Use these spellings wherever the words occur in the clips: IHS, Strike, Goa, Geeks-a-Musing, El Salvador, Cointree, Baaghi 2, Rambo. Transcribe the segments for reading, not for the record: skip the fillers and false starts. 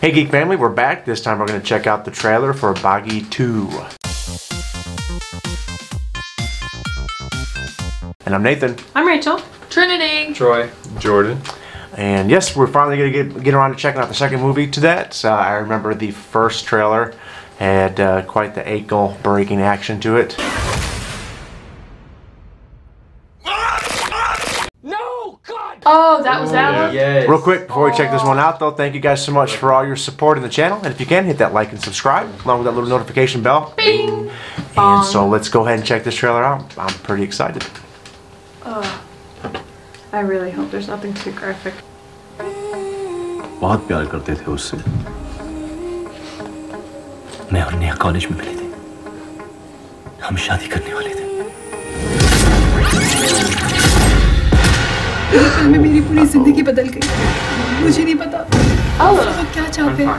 Hey Geek Family, we're back. This time we're going to check out the trailer for Baaghi 2. And I'm Nathan. I'm Rachel. Trinity. Troy. Jordan. And yes, we're finally going to get around to checking out the second movie to that. I remember the first trailer had quite the ankle-breaking action to it. Oh, that was that one? Yes. Real quick, before we check this one out, though, thank you guys so much for all your support in the channel. And if you can, hit that like and subscribe, along with that little notification bell. Bing! And Bong. So let's go ahead and check this trailer out. I'm pretty excited. I really hope there's nothing too graphic. बहुत प्यार करते थे उससे। मैं और Neha college में मिले थे। हम शादी करने वाले थे। मैं मेरी पूरी जिंदगी बदल गई। मुझे नहीं पता। आप क्या चाहते हैं?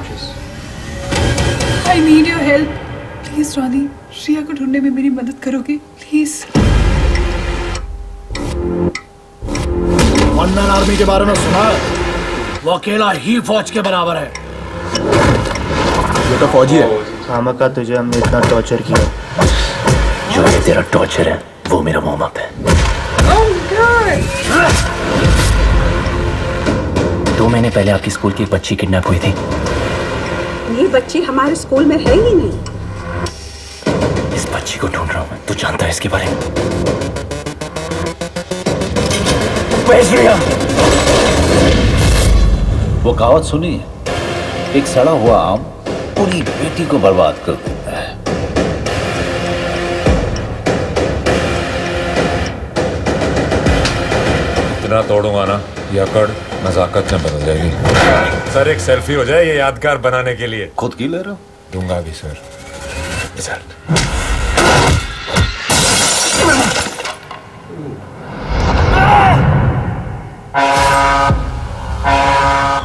I need your help. Please रानी, श्रेया को ढूंढने में मेरी मदद करोगे? Please. वन मैन आर्मी के बारे में सुना है? वो अकेला ही फौज के बराबर है। ये तो फौजी है। मामा का तुझे हमने इतना टॉर्चर किया। जो ये तेरा टॉर्चर है, वो मेरा वार्म अप है। दो महीने पहले आपकी स्कूल की एक बच्ची किडनैप हुई थी। ये बच्ची हमारे स्कूल में है ही नहीं। इस बच्ची को ढूंढ रहा हूँ मैं। तू जानता है इसके बारे में? श्रेया! वो कहावत सुनी है, एक सड़ा हुआ आम पूरी बेटी को बर्बाद कर देता है। ना तोड़ूंगा ना यह अकड़ नजाकत में बदल जाएगी। सर एक सेल्फी हो जाए ये यादगार बनाने के लिए। खुद की ले रहा हूँ। दूंगा भी सर। सर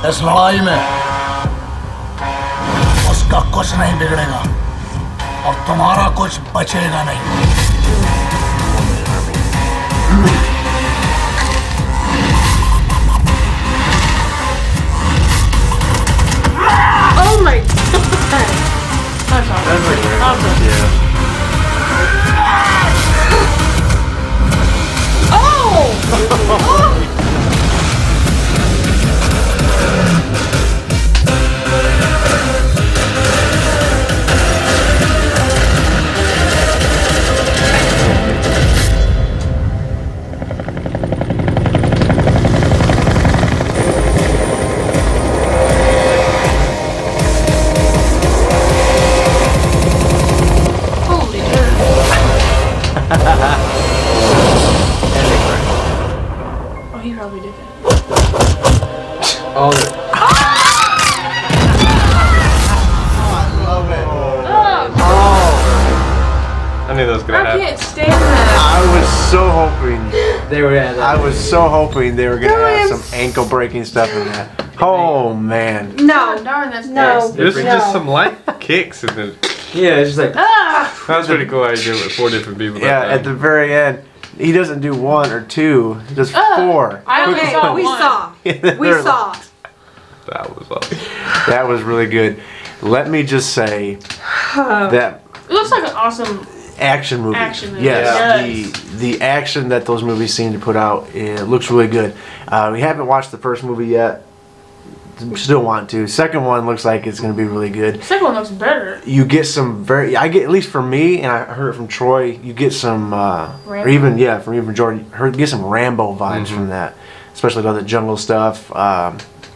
इस लड़ाई में उसका कुछ नहीं बिगड़ेगा और तुम्हारा कुछ बचेगा नहीं। I can't stand that. I was so hoping they were going to have some ankle-breaking stuff in that. Oh man. No, darn, that's no. This is just some light kicks and then. Yeah, it's just like. Ah. That was pretty cool. I did it with four different people. Yeah, that at the very end, he doesn't do one or two, just four. We saw. That was awesome. That was really good. Let me just say that. It looks like an awesome. Action movie. Yes. The action that those movies seem to put out, it looks really good. We haven't watched the first movie yet. Still want to. Second one looks like it's going to be really good. Second one looks better. You get some very, I get, at least for me, and I heard it from Troy, you get some, or even, yeah, from even Jordan, get some Rambo vibes from that. Especially about the jungle stuff.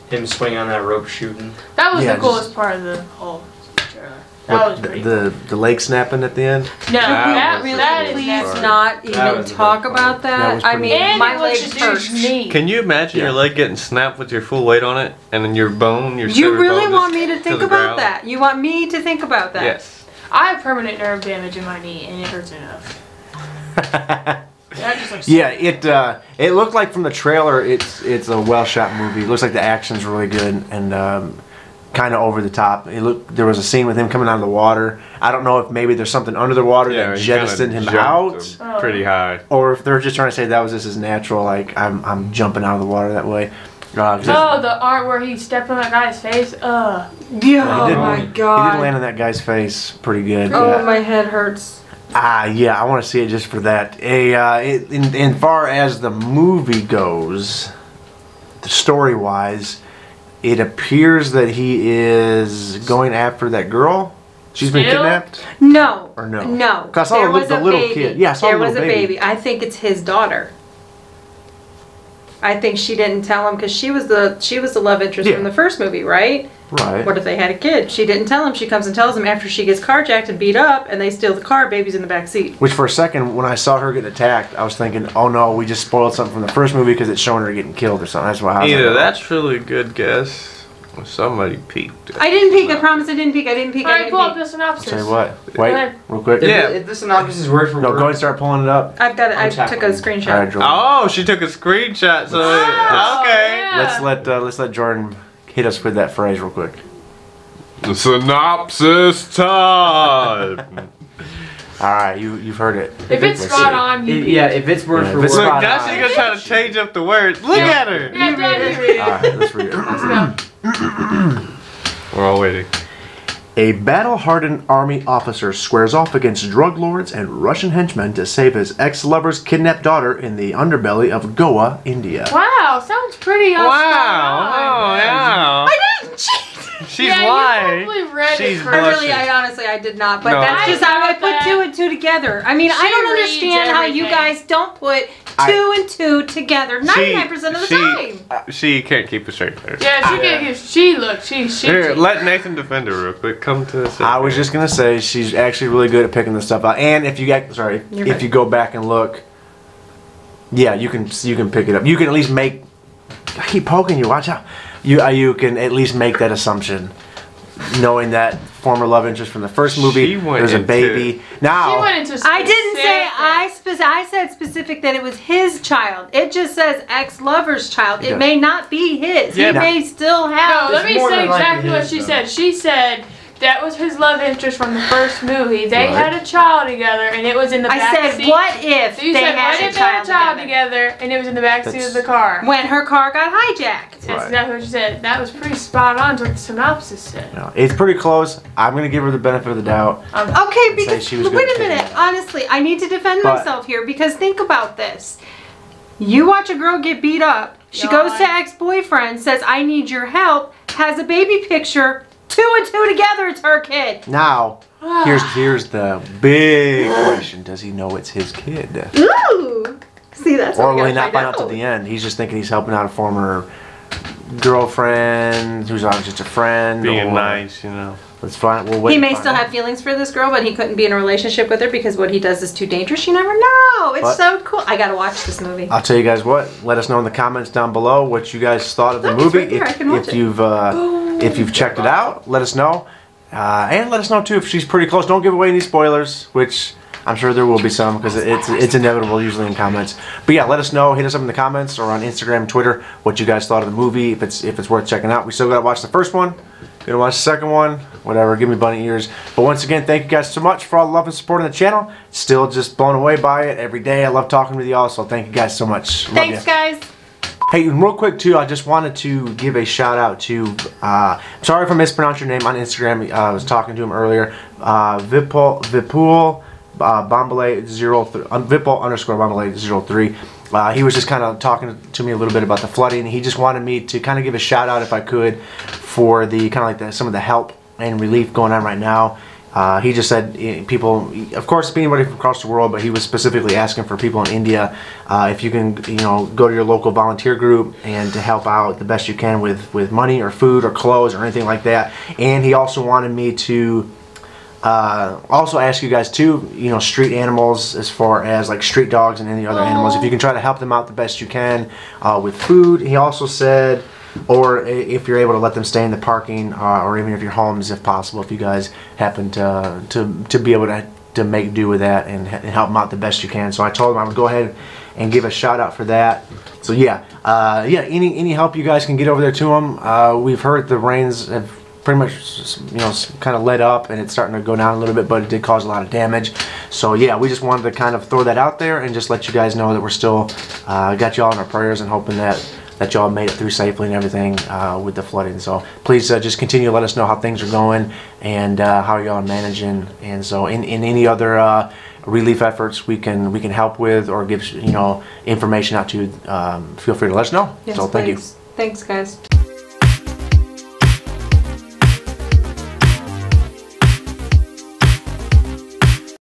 Him swinging on that rope shooting. That was the coolest part of the whole trailer. That was the leg snapping at the end? No, that really please not even talk about that. I mean, my leg's hurt. Can you imagine your leg getting snapped with your full weight on it and then your bone, your You really want me to think about that? You want me to think about that? Yes. I have permanent nerve damage in my knee and it hurts enough. Yeah, it looked like from the trailer it's a well shot movie. It looks like the action's really good and kind of over the top. It looked, there was a scene with him coming out of the water. I don't know if maybe there's something under the water that jettisoned him out pretty high, or if they're just trying to say that was just his natural, like I'm jumping out of the water that way. Oh, the art where he stepped on that guy's face. Ugh. Yeah. Oh my god. He did land on that guy's face pretty good. Oh, yeah. My head hurts. Yeah, I want to see it just for that. In far as the movie goes, the story-wise, it appears that he is going after that girl. She's been kidnapped? No. Or no? No. Because I saw the little kid. Yeah, I saw the little baby. There was a baby. I think it's his daughter. I think she didn't tell him because she was the love interest from the first movie, right? Right. What if they had a kid? She didn't tell him. She comes and tells him after she gets carjacked and beat up, and they steal the car. Baby's in the back seat. Which for a second, when I saw her get attacked, I was thinking, oh no, we just spoiled something from the first movie because it's showing her getting killed or something. That's what I was like, that's really a good guess. Somebody peeked. I didn't peek. I promise I didn't peek. I didn't peek. Alright, pull up the synopsis. Say what? Wait, real quick. Yeah, if the synopsis is word for word. No, go ahead and start pulling it up. I've got it. I took a screenshot. Oh, she took a screenshot. So okay. Yeah. Let's let Jordan hit us with that phrase real quick. The synopsis time. Alright, you've heard it. If it's spot on, you read it. Yeah, if it's word for word. Look, Dusty knows how to change up the words. Look at her. Yeah, you read it. Alright, let's read it. Let's go. We're all waiting. A battle-hardened army officer squares off against drug lords and Russian henchmen to save his ex-lover's kidnapped daughter in the underbelly of Goa, India. Wow, sounds pretty awesome. Wow, wow. I didn't cheat. She's lying. You probably read it for really, I honestly did not, but that's just how I put two and two together. I mean, I don't understand how you guys don't put two and two together 99% of the time. She can't keep a straight face. Yeah, she can't keep. Here, let Nathan defend her real quick. Come to the I was just gonna say she's actually really good at picking this stuff out. And if you got if you go back and look, yeah, you can pick it up. You can at least make. I keep poking you. Watch out. You can at least make that assumption, knowing that former love interest from the first movie, there's a baby. Now, I didn't say I said specific that it was his child. It just says ex-lover's child. It may not be his. Yeah, he may still have. No, let me say exactly what she said. She said that was his love interest from the first movie. They had a child together, and it was in the back seat. I said, what if they had a child together, and it was in the back seat of the car? When her car got hijacked. That's exactly what you said. That was pretty spot on to what the synopsis said. No, it's pretty close. I'm going to give her the benefit of the doubt. Okay, because, wait a minute. Honestly, I need to defend myself here, because think about this. You watch a girl get beat up. She goes to ex-boyfriend, says, I need your help, has a baby picture. Two and two together, it's her kid. Now, here's the big question. Does he know it's his kid? Ooh. See, that's what I'm gonna find out. Or will he not find out till the end? He's just thinking he's helping out a former girlfriend who's just a friend. Being nice, you know. Let's find. We'll wait. He may still have feelings for this girl, but he couldn't be in a relationship with her because what he does is too dangerous. You never know. It's so cool. I gotta watch this movie. I'll tell you guys what. Let us know in the comments down below what you guys thought of the movie. Right there. I can watch it. If you've checked it out, let us know. And let us know, too, if she's pretty close. Don't give away any spoilers, which I'm sure there will be some because it's inevitable usually in comments. But, yeah, let us know. Hit us up in the comments or on Instagram, Twitter, what you guys thought of the movie, if it's worth checking out. We still got to watch the first one. Going to watch the second one. Whatever. Give me bunny ears. But, once again, thank you guys so much for all the love and support on the channel. Still just blown away by it every day. I love talking with y'all, so thank you guys so much. Thanks, guys. Hey, real quick, too, I just wanted to give a shout-out to, sorry if I mispronounced your name on Instagram. I was talking to him earlier. Vipul_Bombale03. He was just kind of talking to me a little bit about the flooding. He just wanted me to kind of give a shout-out, if I could, for the some of the help and relief going on right now. He just said people, of course, anybody from across the world, but he was specifically asking for people in India. If you can, go to your local volunteer group and to help out the best you can with money or food or clothes or anything like that. And he also wanted me to also ask you guys too, street animals as far as like street dogs and any other animals. If you can try to help them out the best you can with food. He also said, or if you're able to let them stay in the parking, or even if your homes, if possible, if you guys happen to be able to make do with that and help them out the best you can. So I told him I would go ahead and give a shout out for that. So yeah, any help you guys can get over there to them. We've heard the rains have pretty much kind of let up and it's starting to go down a little bit, but it did cause a lot of damage. So yeah, we just wanted to kind of throw that out there and just let you guys know that we're still got y'all in our prayers and hoping that that y'all made it through safely and everything with the flooding. So please just continue to let us know how things are going and how y'all are managing. And so in any other relief efforts we can help with or give information out to, feel free to let us know. Yes, so thank you. Thanks, guys.